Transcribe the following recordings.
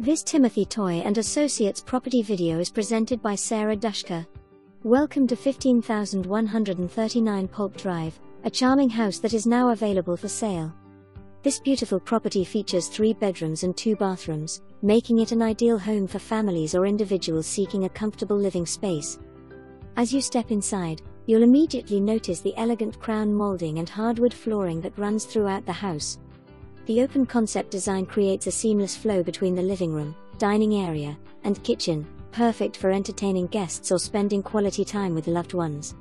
This Timothy Toye and Associates property video is presented by Sara Duschka. Welcome to 15,139 Polk Drive, a charming house that is now available for sale. This beautiful property features 3 bedrooms and 2 bathrooms, making it an ideal home for families or individuals seeking a comfortable living space. As you step inside, you'll immediately notice the elegant crown molding and hardwood flooring that runs throughout the house. The open concept design creates a seamless flow between the living room, dining area, and kitchen, perfect for entertaining guests or spending quality time with loved ones.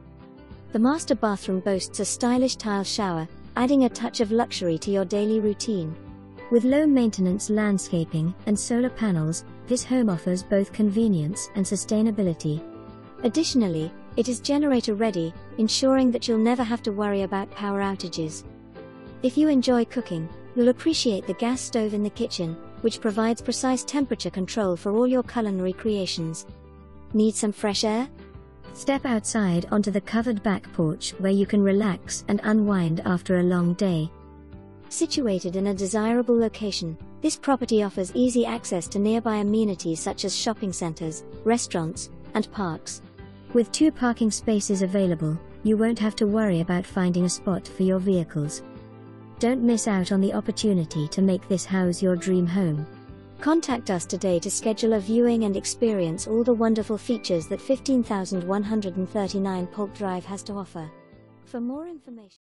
The master bathroom boasts a stylish tile shower, adding a touch of luxury to your daily routine. With low-maintenance landscaping and solar panels, this home offers both convenience and sustainability. Additionally, it is generator-ready, ensuring that you'll never have to worry about power outages. If you enjoy cooking, you'll appreciate the gas stove in the kitchen, which provides precise temperature control for all your culinary creations. Need some fresh air? Step outside onto the covered back porch where you can relax and unwind after a long day. Situated in a desirable location, this property offers easy access to nearby amenities such as shopping centers, restaurants, and parks. With 2 parking spaces available, you won't have to worry about finding a spot for your vehicles. Don't miss out on the opportunity to make this house your dream home. Contact us today to schedule a viewing and experience all the wonderful features that 15,139 Polk Drive has to offer. For more information,